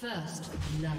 First blood.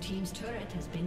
Team's turret has been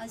A